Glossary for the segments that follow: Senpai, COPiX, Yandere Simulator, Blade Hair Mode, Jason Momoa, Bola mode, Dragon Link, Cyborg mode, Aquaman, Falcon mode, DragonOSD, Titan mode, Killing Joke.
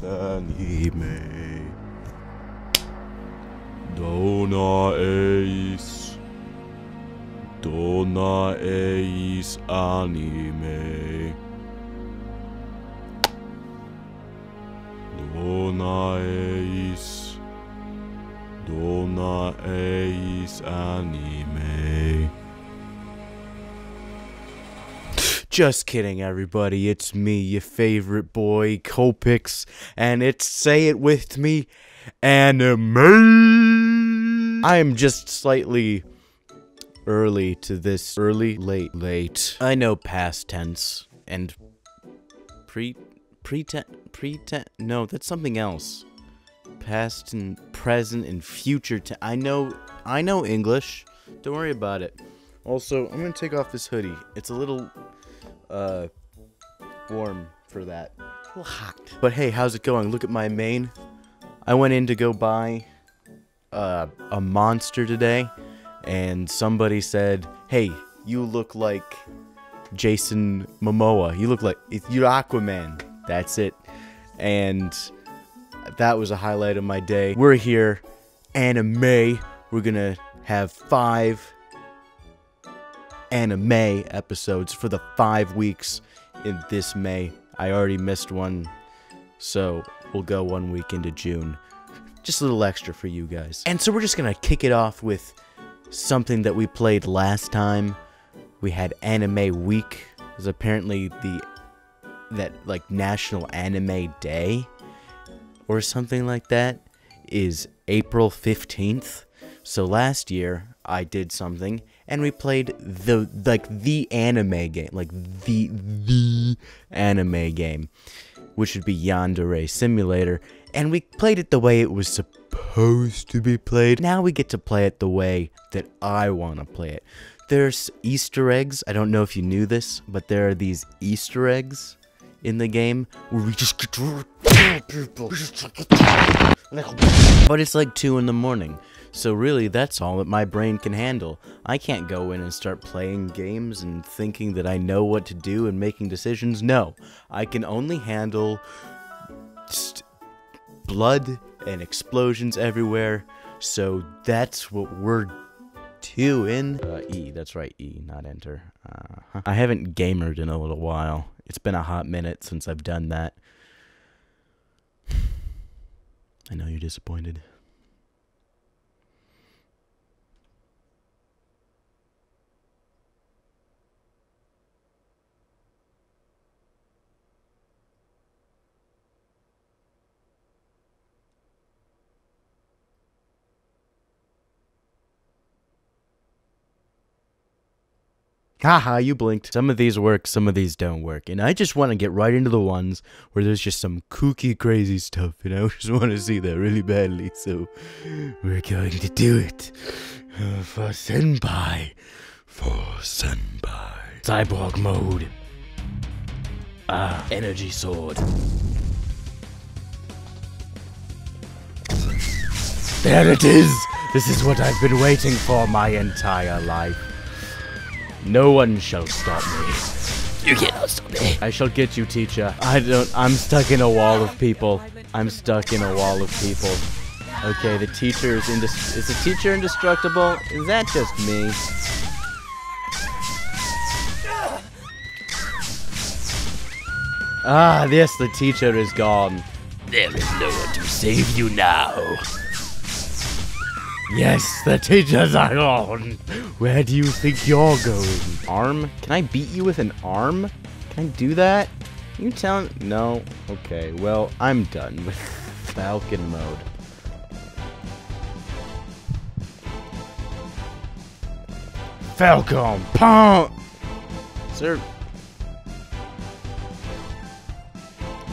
this anime. Dona Ace anime. Dona Ace anime. Just kidding, everybody. It's me, your favorite boy, COPiX, and it's say it with me, anime. I am just slightly early to this. Early, late. I know past tense and pretend. No, that's something else. Past and present and future tense. I know English. Don't worry about it. Also, I'm gonna take off this hoodie. It's a little warm for that. It's a little hot. But hey, how's it going? Look at my mane. I went in to go buy a monster today, and somebody said, "Hey, you look like Jason Momoa. You look like you're Aquaman." That's it. And that was a highlight of my day. We're here, anime. We're gonna have 5 anime episodes for the 5 weeks in this May. I already missed one, so we'll go 1 week into June. Just a little extra for you guys. And so we're just gonna kick it off with something that we played last time. We had Anime Week. It was apparently that National Anime Day or something like that is April 15th. So last year I did something. And we played the anime game, the anime game, which would be Yandere Simulator, and we played it the way it was supposed to be played. Now we get to play it the way that I want to play it. There's Easter eggs. I don't know if you knew this, but there are these Easter eggs in the game where we just get to kill people. But it's like 2 in the morning. So really, that's all that my brain can handle. I can't go in and start playing games and thinking that I know what to do and making decisions. No, I can only handle blood and explosions everywhere. So that's what we're doing. E, that's right, E, not enter. I haven't gamered in a little while. It's been a hot minute since I've done that. I know you're disappointed. Haha, you blinked. Some of these work, some of these don't work. And I just want to get right into the ones where there's just some kooky, crazy stuff. And I just want to see that really badly. So we're going to do it. For Senpai. Cyborg mode. Energy sword. There it is. This is what I've been waiting for my entire life. No one shall stop me. You cannot stop me. I shall get you, teacher. I'm stuck in a wall of people. Okay, the teacher is Is the teacher indestructible? Is that just me? Ah, yes, the teacher is gone. There is no one to save you now. Yes, the teachers are gone. Where do you think you're going? Arm? Can I beat you with an arm? Can I do that? You tell me. No. Okay, well, I'm done with Falcon mode. Falcon! Pump! Is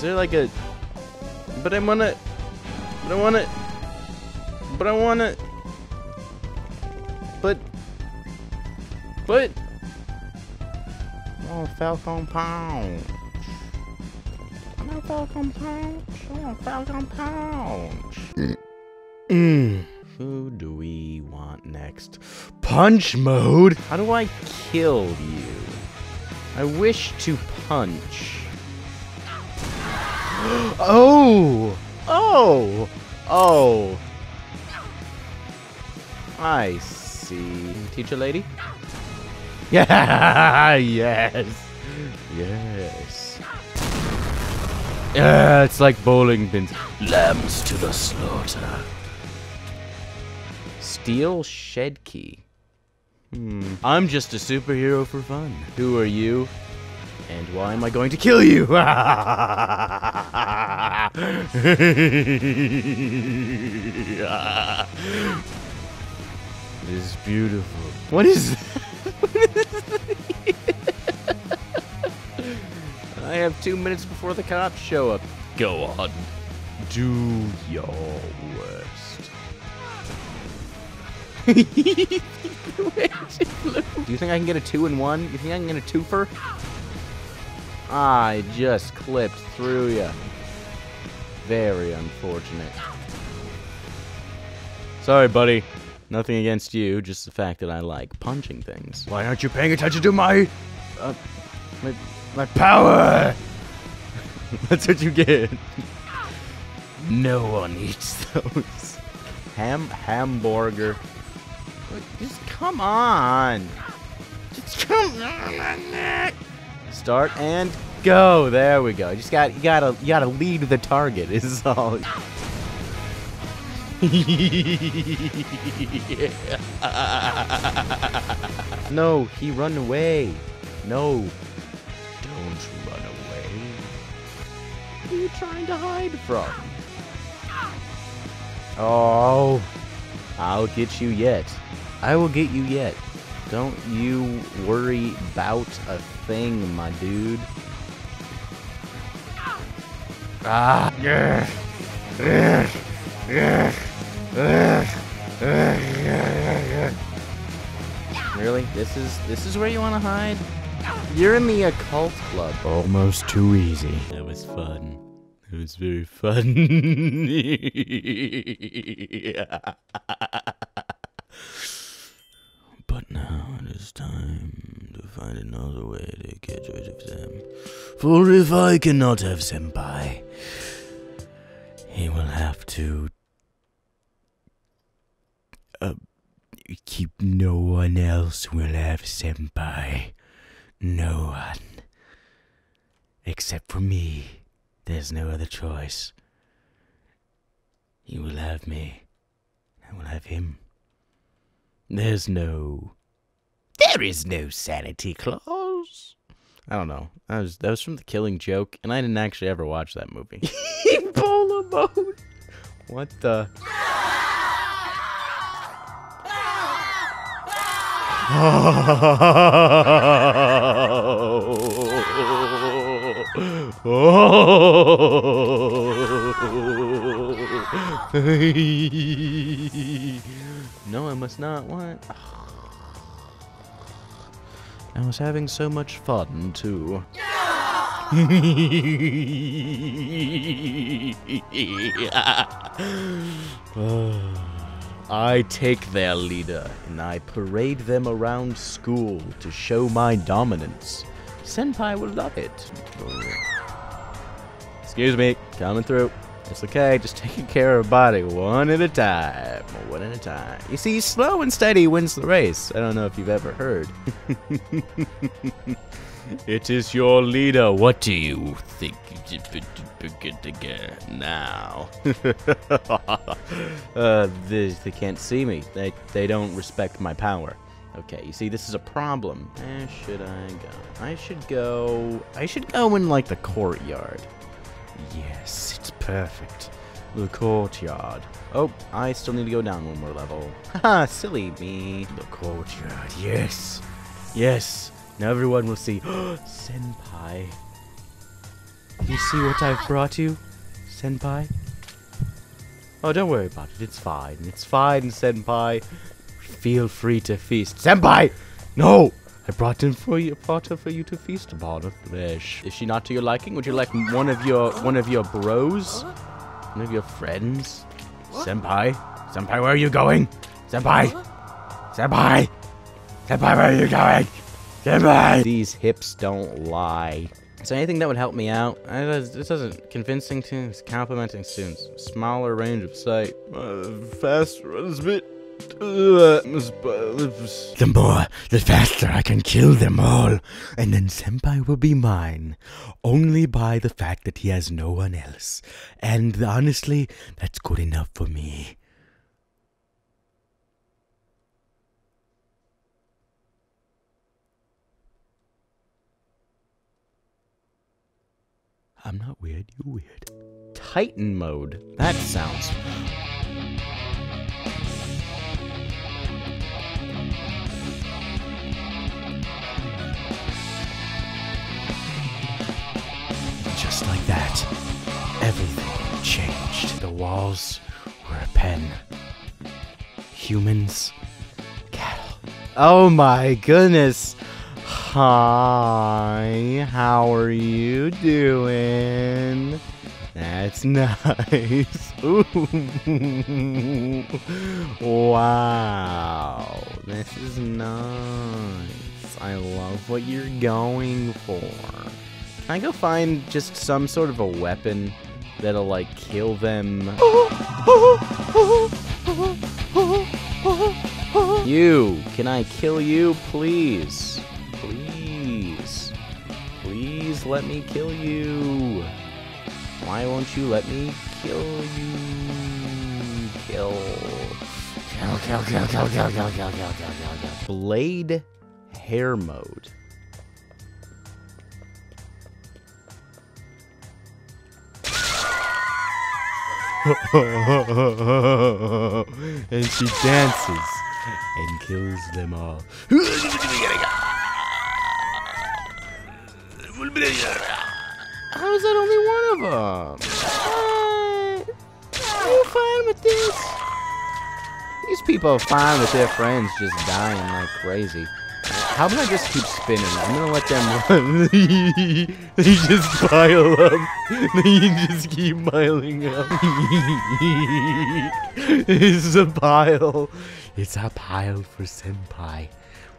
there like a... But oh, Falcon Pound. Falcon Pound. Who do we want next? Punch mode? How do I kill you? I wish to punch. Oh! Oh! Oh! I see. Teacher lady? Yeah! Yes! Yes! Yeah, it's like bowling pins. Lambs to the slaughter. Steel shed key. I'm just a superhero for fun. Who are you? And why am I going to kill you? This is beautiful. What is that? I have 2 minutes before the cops show up. Go on. Do your worst. Do you think I can get a 2-in-1? You think I can get a twofer? I just clipped through you. Very unfortunate. Sorry, buddy. Nothing against you, just the fact that I like punching things. Why aren't you paying attention to my power? That's what you get. No one eats those. Hamburger. Just come on. Just come on. Start and go. There we go. You gotta lead the target. Is all. No, he run away. No, don't run away. What are you trying to hide from? Oh, I'll get you yet. I will get you yet. Don't you worry about a thing, my dude. Ah! Yeah! Yeah! Yeah! Yeah! Really? This is where you want to hide? You're in the occult club. Almost too easy. That was fun. It was very fun. Yeah. But now it is time to find another way to get rid of them. For if I cannot have Senpai, he will have to keep no one else will have Senpai. No one. Except for me. There's no other choice. You will have me. I will have him. There is no sanity clause. I don't know. That was from the Killing Joke, and I didn't actually ever watch that movie. Bola mode. What the? Oh. No, I must not want. I was having so much fun too. I take their leader and I parade them around school to show my dominance. Senpai will love it. Excuse me, coming through. It's okay, just taking care of body one at a time. One at a time. You see, slow and steady wins the race. I don't know if you've ever heard. It is your leader. What do you think? Now. They can't see me. They don't respect my power. Okay, you see, this is a problem. Where should I go? I should go in, like, the courtyard. Yes, it's perfect. The courtyard. Oh, I still need to go down one more level. Haha, silly me. The courtyard, yes. Yes. Now everyone will see. Senpai. You see what I've brought you, Senpai? Oh, don't worry about it. It's fine. It's fine, Senpai. Feel free to feast. Senpai! No! I brought her for you to feast upon her flesh. Is she not to your liking? Would you like one of your bros? One of your friends? Senpai? Senpai, where are you going? Senpai! Senpai! Senpai, where are you going? Senpai! These hips don't lie. So anything that would help me out, this doesn't convincing tunes, complimenting students, smaller range of sight, faster, the more, the faster I can kill them all, and then Senpai will be mine, only by the fact that he has no one else, and honestly, that's good enough for me. I'm not weird, you're weird. Titan mode. That sounds... Just like that, everything changed. The walls were a pen. Humans, cattle. Oh my goodness! Hi, how are you doing? That's nice. Ooh. Wow, this is nice. I love what you're going for. Can I go find just some sort of a weapon that'll like kill them? You, can I kill you, please? Please let me kill you. Why won't you let me kill you? Kill. Blade Hair Mode. And she dances and kills them all. How is that only one of them? Are you fine with this? These people are fine with their friends just dying like crazy. How about I just keep spinning? I'm gonna let them run. They just pile up. They just keep piling up. This is a pile. It's a pile for Senpai.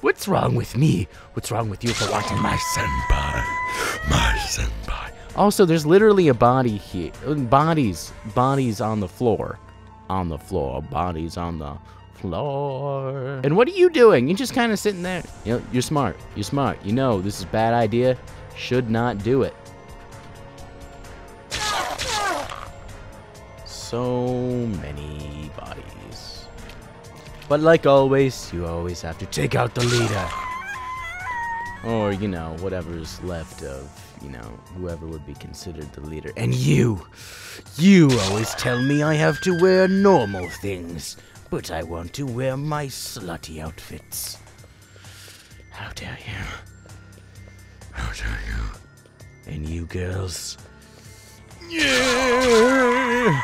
What's wrong with me? What's wrong with you for wanting my senpai? My senpai. Also, there's literally a body here. Bodies on the floor. On the floor. Bodies on the floor. And what are you doing? You're just kind of sitting there. You know, you're smart. You're smart. You know this is a bad idea. Should not do it. So many bodies. But like always, you always have to take out the leader. Or, you know, whatever's left of, you know, whoever would be considered the leader. And you always tell me I have to wear normal things, but I want to wear my slutty outfits. How dare you? How dare you? And you girls. Yeah!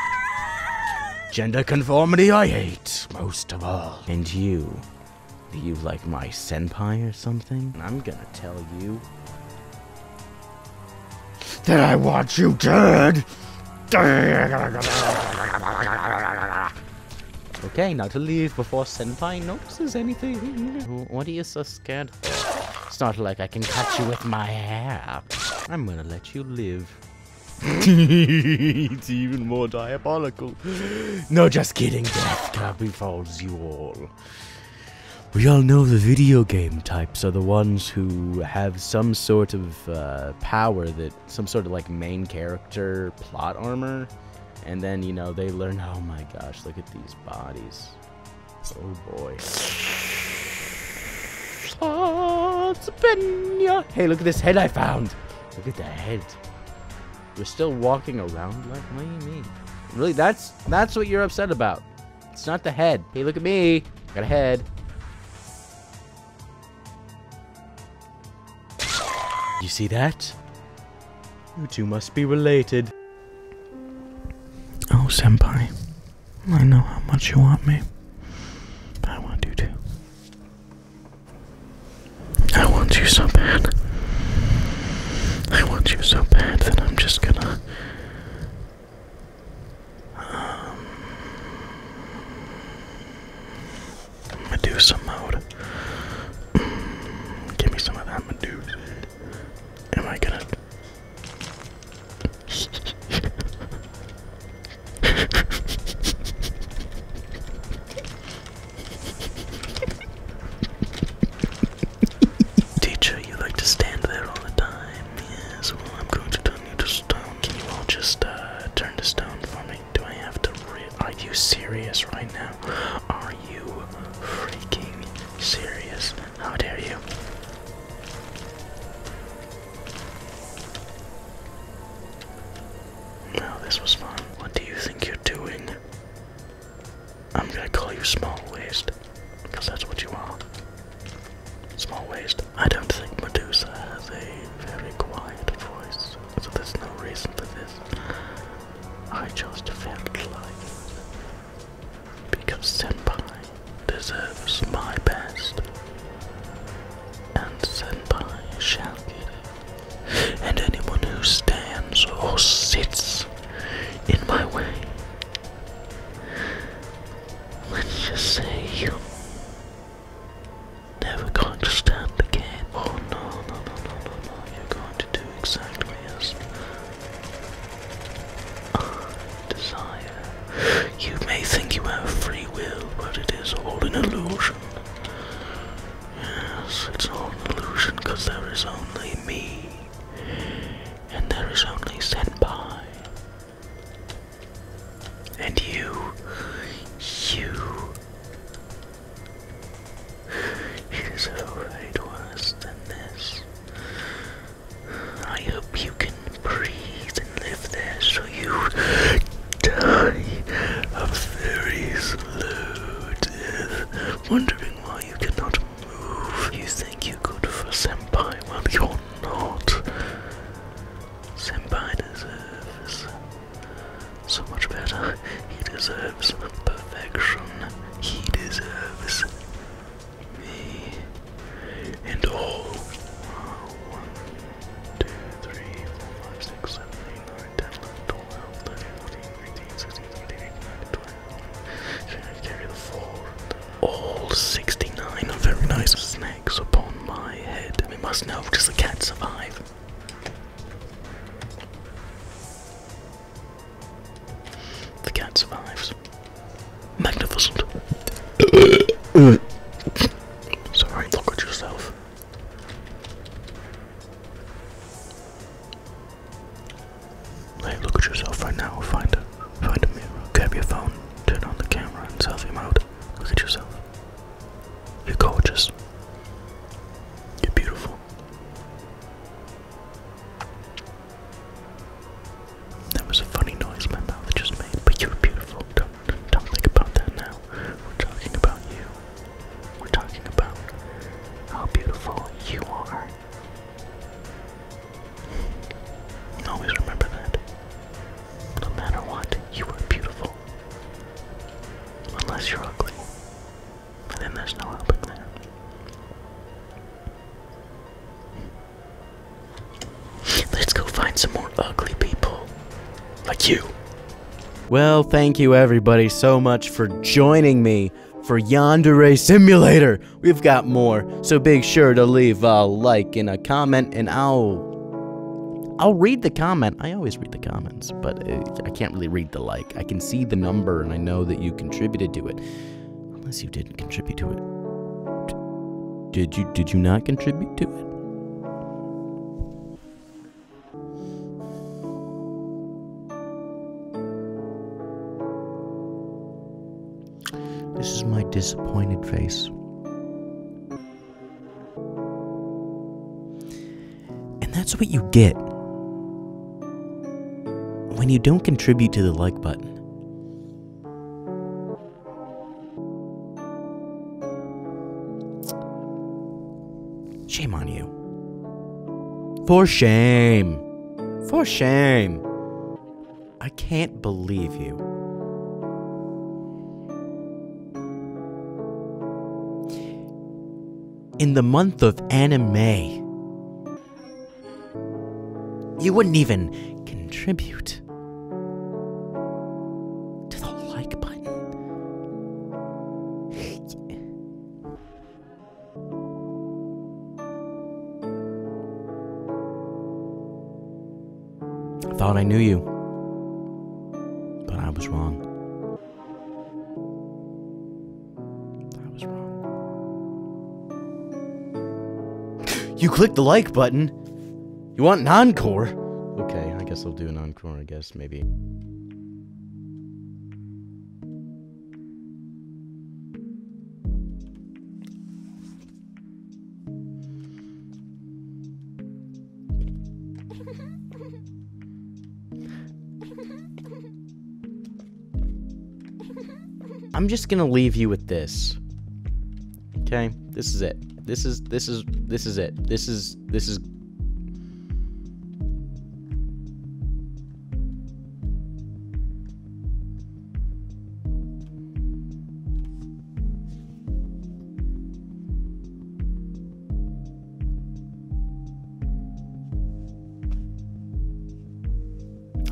Gender conformity I hate most of all. And you, are you like my senpai or something? I'm gonna tell you that I want you dead. Okay, now to leave before senpai notices anything. What are you so scared of? It's not like I can cut you with my hair. I'm gonna let you live. It's even more diabolical. No, just kidding. Death can't befalls you all. We all know the video game types are the ones who have some sort of power, that some sort of like main character plot armor, and then you know they learn. Oh my gosh, look at these bodies. Oh boy. Oh, it's a penya. Hey, look at this head I found. Look at the head. You're still walking around like, what do you mean? Really, that's what you're upset about. It's not the head. Hey, look at me. I got a head. You see that? You two must be related. Oh, senpai. I know how much you want me. But I want you too. I want you so bad. I want you so bad that I'm just gonna... Medusa mode. Give me some of that Medusa. Am I gonna me, and there is only Senpai. And you is alright worse than this. I hope you can breathe and live there so you die a very slow death. Wondering why you cannot move. You think you're good for Senpai? Well, you're not. Senpai deserves so much better. He deserves perfection. He deserves me. And all. 1, 2, 3, 4, 5, 6, 7, 8, 9, 10, 11, 12, 13, 14, 15, 16, 17, 18, 19, 20, 21, 22, 23, 24. All 69 are very nice snacks upon my head. We must know, does the cat survive? The cat survives. Magnificent. Sorry, look at yourself. Hey, look at yourself right now. Find a mirror. Grab your phone, turn on the camera in selfie mode. Look at yourself. You're gorgeous. You're beautiful. That was a funny noise my mouth just made, but you're beautiful. Don't think about that now. We're talking about you. We're talking about how beautiful you are. Always remember that. No matter what, you are beautiful. Unless you're ugly. And then there's no helping there. Let's go find some more ugly people. Like you. Well, thank you everybody so much for joining me for Yandere Simulator. We've got more, so be sure to leave a like and a comment, and I'll read the comment. I always read the comments, but I can't really read the like. I can see the number, and I know that you contributed to it. Unless you didn't contribute to it. Did you not contribute to it? This is my disappointed face. And that's what you get when you don't contribute to the like button. Shame on you. For shame. For shame. I can't believe you. In the month of anime, you wouldn't even contribute. I thought I knew you, but I was wrong. I was wrong. You clicked the like button. You want an encore? Okay, I guess I'll do an encore, I guess, maybe. I'm just gonna leave you with this. Okay, this is it. This is it. This is.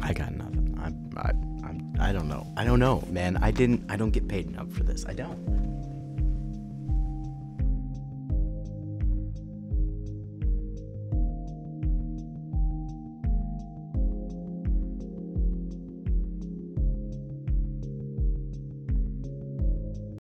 I got nothing. I don't know. I don't know, man. I don't get paid enough for this. I don't.